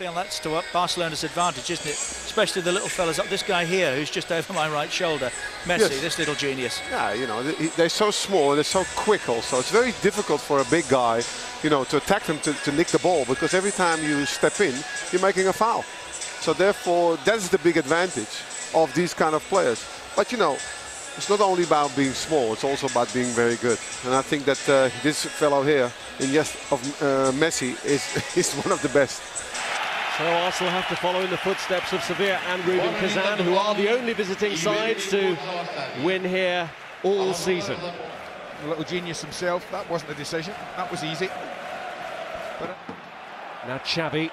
feel that's to up Barcelona's advantage, isn't it? Especially the little fellas up. This guy here, who's just over my right shoulder, Messi, yes. This little genius. Yeah, you know, they're so small, they're so quick also. It's very difficult for a big guy, you know, to attack them, to nick the ball, because every time you step in, you're making a foul. So therefore, that's the big advantage of these kind of players. But, you know, it's not only about being small, it's also about being very good. And I think that this fellow here, Messi, is one of the best. So Arsenal have to follow in the footsteps of Sevilla and Rubin Kazan, who are the only visiting sides to win here all season. The little genius himself, that wasn't a decision, that was easy. But now Xavi,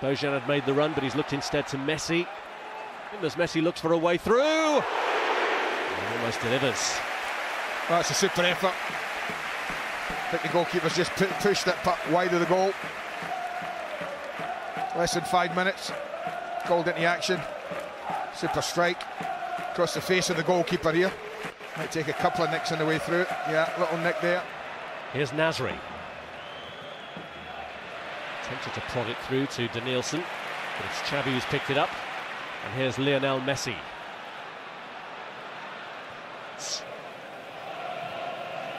Bojan had made the run, but he's looked instead to Messi. And as Messi looks for a way through, almost delivers. Well, that's a super effort. I think the goalkeeper's just pushed that puck wide of the goal. Less than 5 minutes. Called into action. Super strike. Across the face of the goalkeeper here. Might take a couple of nicks on the way through. Yeah, little nick there. Here's Nasri. Attempted to prod it through to Denílson, but it's Xavi who's picked it up. And here's Lionel Messi.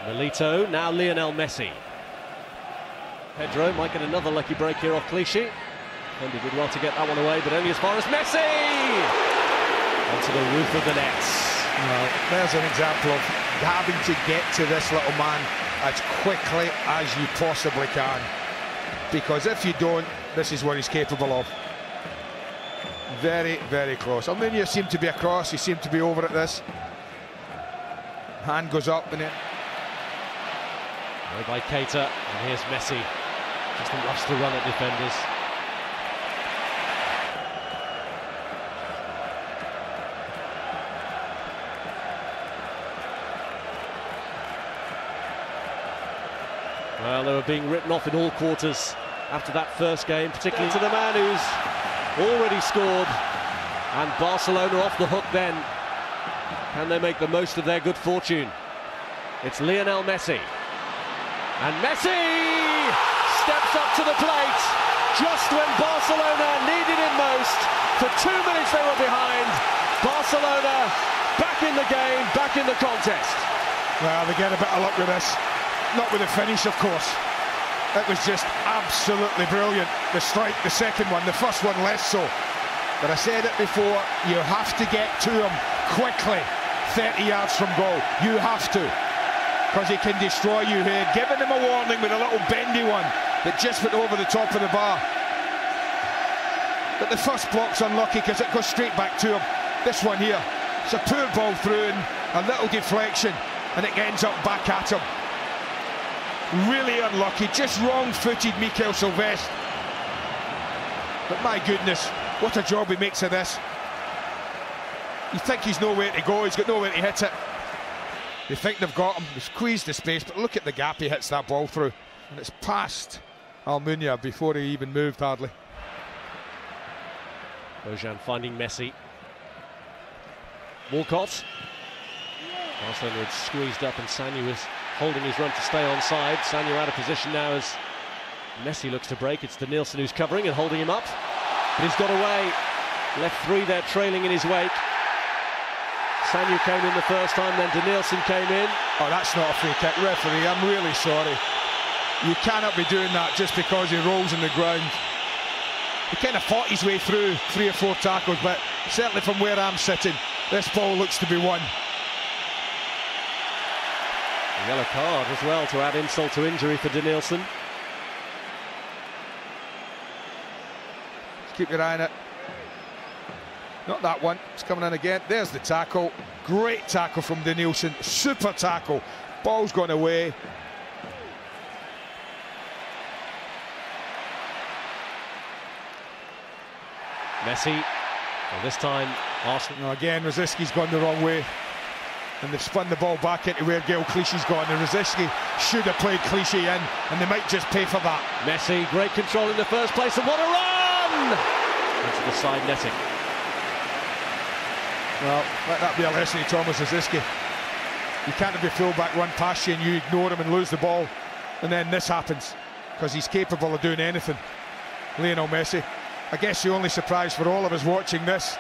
Milito, now Lionel Messi. Pedro might get another lucky break here off Clichy. And he did well to get that one away, but only as far as Messi! Onto the roof of the nets. Well, there's an example of having to get to this little man as quickly as you possibly can. Because if you don't, this is what he's capable of. Very, very close. Almunia seemed to be across, he seemed to be over at this. Hand goes up and it... by Keita, and here's Messi. Just loves to run at defenders. Well, they were being written off in all quarters after that first game, particularly to the man who's already scored. And Barcelona off the hook then. Can they make the most of their good fortune? It's Lionel Messi. And Messi steps up to the plate just when Barcelona needed it most. For 2 minutes they were behind. Barcelona back in the game, back in the contest. Well, they get a bit of luck with this. Not with the finish, of course. It was just absolutely brilliant. The strike, the second one, the first one less so. But I said it before, you have to get to him quickly. 30 yards from goal, you have to. Because he can destroy you here, giving him a warning with a little bendy one that just went over the top of the bar. But the first block's unlucky because it goes straight back to him. This one here, it's a poor ball through and a little deflection, and it ends up back at him. Really unlucky, just wrong-footed Mikaël Silvestre. But my goodness, what a job he makes of this. You think he's nowhere to go, he's got nowhere to hit it. They think they've got him, they squeezed the space, but look at the gap he hits that ball through. And it's past Almunia before he even moved, hardly. Bojan finding Messi. Walcott. Barcelona had squeezed up and Sanyu is holding his run to stay onside. Sanyu out of position now as Messi looks to break. It's Denílson who's covering and holding him up. But he's got away. Left three there trailing in his wake. Sanyu came in the first time, then Denílson came in. Oh, that's not a free kick, referee, I'm really sorry. You cannot be doing that just because he rolls on the ground. He kind of fought his way through 3 or 4 tackles, but certainly from where I'm sitting, this ball looks to be won. A yellow card as well to add insult to injury for Denílson. Just keep your eye on it. Not that one, it's coming in again. There's the tackle. Great tackle from Denílson. Super tackle. Ball's gone away. Messi. Well, this time, Arsenal. No, again, Rosicky's gone the wrong way. And they've spun the ball back into where Gael Clichy's gone. And Rosický should have played Clichy in, and they might just pay for that. Messi, great control in the first place, and what a run! Into the side netting. Well, let that be a lesson to Tomáš Rosický. You can't have your full-back run past you and you ignore him and lose the ball. And then this happens, because he's capable of doing anything. Lionel Messi. I guess the only surprise for all of us watching this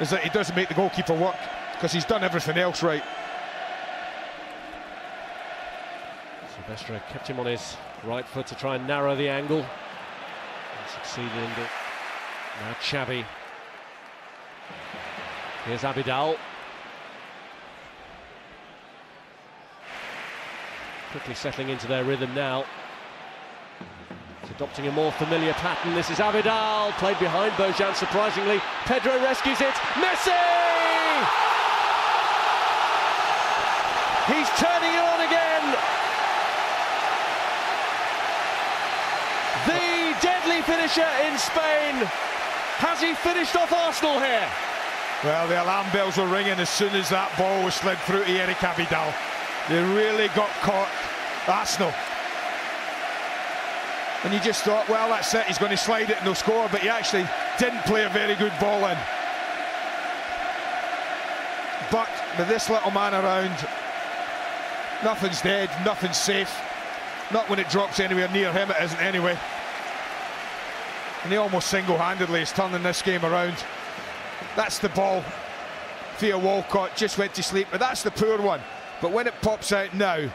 is that he doesn't make the goalkeeper work, because he's done everything else right. Silvestre kept him on his right foot to try and narrow the angle, and succeeded in it. Now Xavi. Here's Abidal. Quickly settling into their rhythm now. It's adopting a more familiar pattern. This is Abidal, played behind Bojan surprisingly. Pedro rescues it. Messi! He's turning it on again! The deadly finisher in Spain. Has he finished off Arsenal here? Well, the alarm bells were ringing as soon as that ball was slid through to Eric Abidal. They really got caught, Arsenal. And you just thought, well, that's it, he's going to slide it and they'll score, but he actually didn't play a very good ball in. But with this little man around, nothing's dead, nothing's safe. Not when it drops anywhere near him, it isn't anyway. And he almost single-handedly is turning this game around. That's the ball. Theo Walcott just went to sleep, but that's the poor one. But when it pops out now,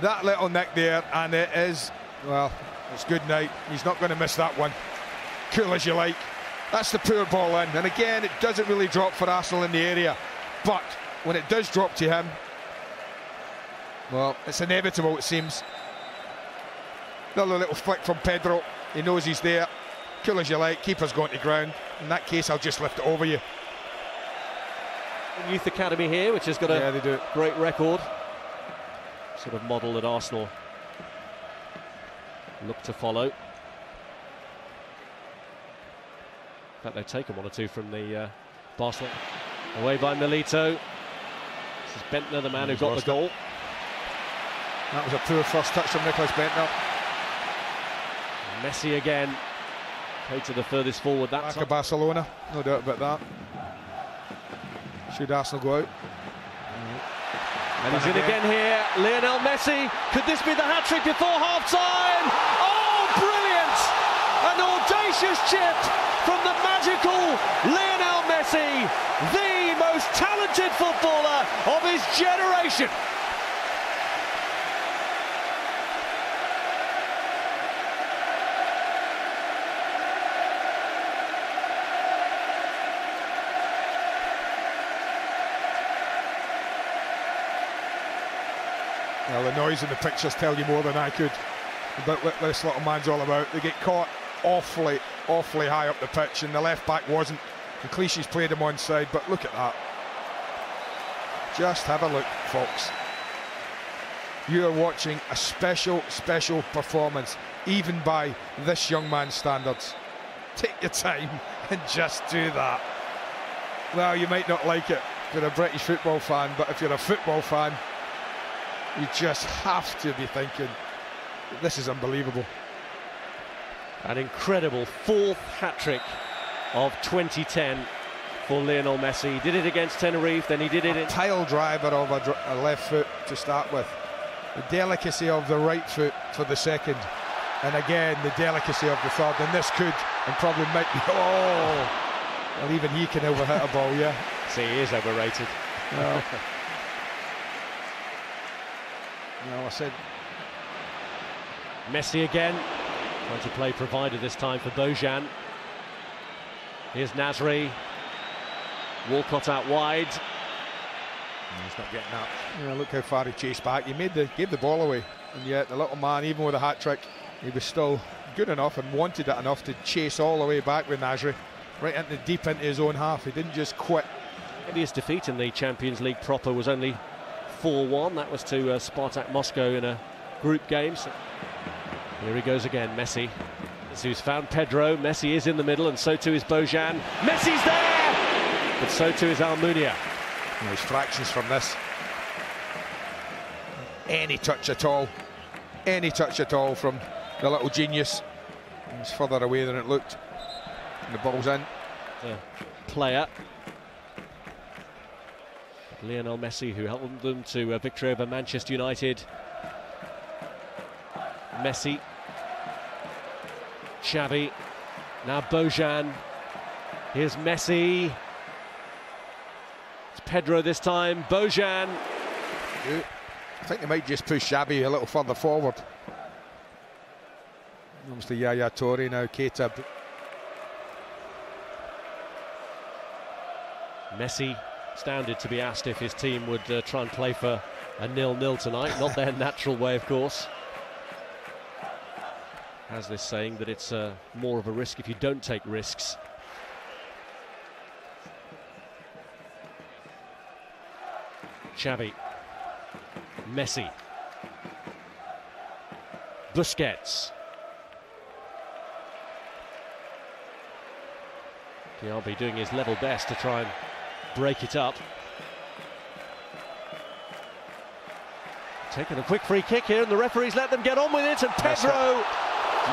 that little nick there, and it is, well, it's good night. He's not going to miss that one. Cool as you like. That's the poor ball in. And again, it doesn't really drop for Arsenal in the area. But when it does drop to him, well, it's inevitable, it seems. Another little flick from Pedro. He knows he's there. Cool as you like. Keeper's going to ground. In that case, I'll just lift it over you. Youth Academy here, which has got a great record. Sort of model that Arsenal look to follow. In fact, they've taken one or two from the Barcelona. Away by Milito. This is Bendtner, the man who got the goal. That was a poor first touch from Nicklas Bendtner. Messi again. Keita the furthest forward that time. Back of Barcelona, no doubt about that. Should Arsenal go out? And he's in again here. Lionel Messi. Could this be the hat-trick before half-time? Oh, brilliant! An audacious chip from the magical Lionel Messi, the most talented footballer of his generation. Well, the noise in the pictures tell you more than I could about what this little man's all about. They get caught awfully, awfully high up the pitch, and the left-back wasn't. And Clichy's played him one side, but look at that. Just have a look, folks. You are watching a special, special performance, even by this young man's standards. Take your time and just do that. Well, you might not like it if you're a British football fan, but if you're a football fan, you just have to be thinking, this is unbelievable. An incredible fourth hat-trick of 2010 for Lionel Messi. He did it against Tenerife, then he did it in... Tile driver of a left foot to start with. The delicacy of the right foot for the second. And again, the delicacy of the third. And this could, and probably might be... Oh! Well, even he can overhit a ball, yeah. See, he is overrated. No. No, I said. Messi again. Trying to play provider this time for Bojan. Here's Nasri. Walcott out wide. He's not getting up. Yeah, look how far he chased back. He gave the ball away. And yet the little man, even with a hat-trick, he was still good enough and wanted it enough to chase all the way back with Nasri. Right into deep into his own half. He didn't just quit. And his defeat in the Champions League proper was only 4-1, that was to Spartak Moscow in a group game. So here he goes again, Messi. Who's found Pedro. Messi is in the middle, and so too is Bojan. Messi's there, but so too is Almunia. And there's fractions from this. Any touch at all from the little genius. It was further away than it looked. And the ball's in. The player. Lionel Messi, who helped them to victory over Manchester United. Messi. Xavi. Now Bojan. Here's Messi. It's Pedro this time. Bojan. I think they might just push Xavi a little further forward. Comes to Yaya Toure now. Keita. Messi astounded to be asked if his team would try and play for a 0-0 tonight. Not their natural way, of course. As they're saying that it's more of a risk if you don't take risks. Xavi. Messi. Busquets. Diaby doing his level best to try and break it up. Taking a quick free kick here, and the referees let them get on with it, and Pedro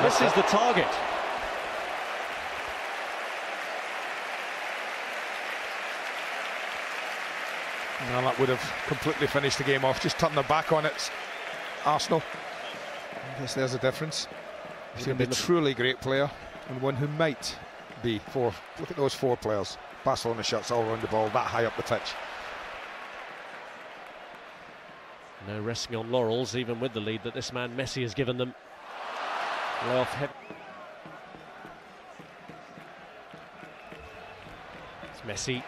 misses the target. No, that would have completely finished the game off. Just turn their back on it, Arsenal. I guess there's a difference. He's going to be a truly great player, and one who might be four. Look at those four players. Barcelona shots all around the ball, that high up the pitch. No resting on laurels, even with the lead that this man Messi has given them. It's Messi.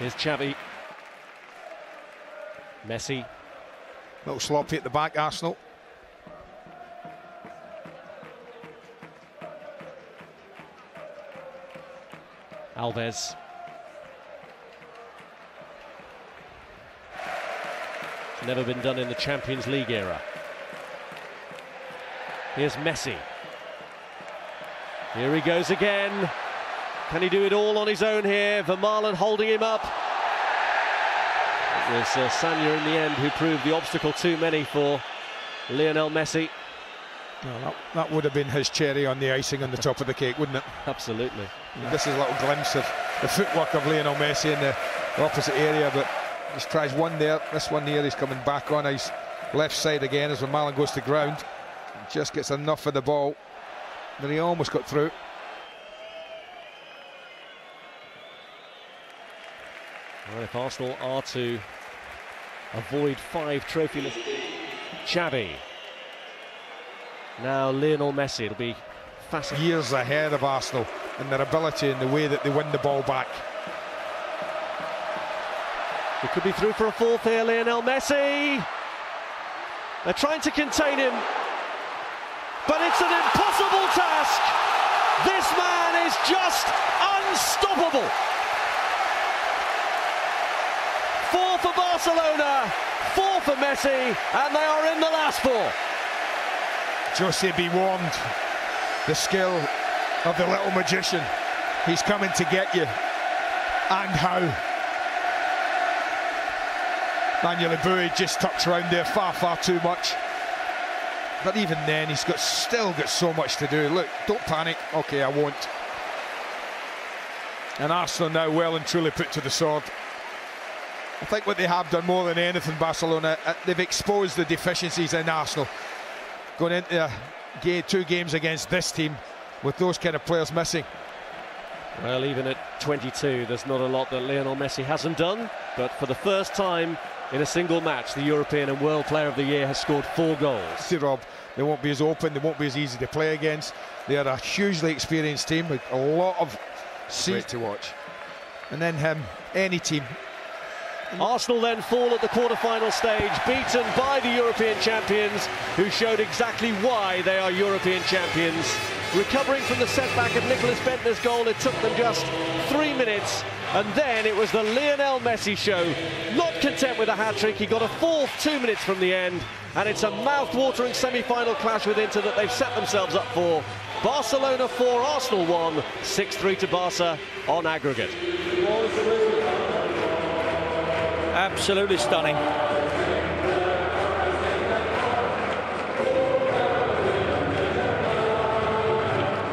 Here's Xavi. Messi. A little sloppy at the back, Arsenal. Alves. Never been done in the Champions League era. Here's Messi. Here he goes again. Can he do it all on his own here? Vermaelen holding him up. It was Sanya in the end who proved the obstacle too many for Lionel Messi. Well, that would have been his cherry on the icing on the top of the cake, wouldn't it? Absolutely. Yeah. This is a little glimpse of the footwork of Lionel Messi in the opposite area, but he tries one there, this one here, he's coming back on his left side again as Vermaelen goes to ground. He just gets enough of the ball, but he almost got through. Well, if Arsenal are to avoid five trophy-less... Xavi. Now Lionel Messi, it'll be fascinating. Years ahead of Arsenal in their ability and the way that they win the ball back. It could be through for a fourth here, Lionel Messi. They're trying to contain him, but it's an impossible task. This man is just unstoppable. Four for Barcelona, four for Messi, and they are in the last four. Jose, be warned, the skill of the little magician. He's coming to get you, and how. Daniel Aboué just tucks round there far too much, but even then he's still got so much to do. Look, don't panic. Okay, I won't. And Arsenal now well and truly put to the sword. I think what they have done more than anything, Barcelona, they've exposed the deficiencies in Arsenal going into two games against this team with those kind of players missing. Well, even at 22 there's not a lot that Lionel Messi hasn't done, but for the first time in a single match, the European and World Player of the Year has scored 4 goals. See, Rob, they won't be as open, they won't be as easy to play against. They are a hugely experienced team with a lot of seats to watch. And then him, any team. Arsenal then fall at the quarter-final stage, beaten by the European champions, who showed exactly why they are European champions. Recovering from the setback of Nicklas Bendtner's goal, it took them just 3 minutes. And then it was the Lionel Messi show. Not content with a hat-trick, he got a fourth 2 minutes from the end. And it's a mouth-watering semi-final clash with Inter that they've set themselves up for. Barcelona 4, Arsenal 1, 6-3 to Barca on aggregate. Absolutely stunning.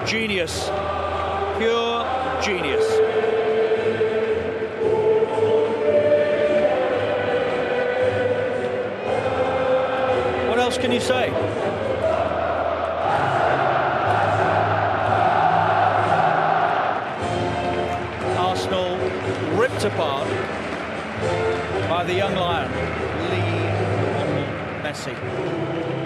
Genius. Pure genius. can you say? Arsenal ripped apart by the young lion, Lionel Messi.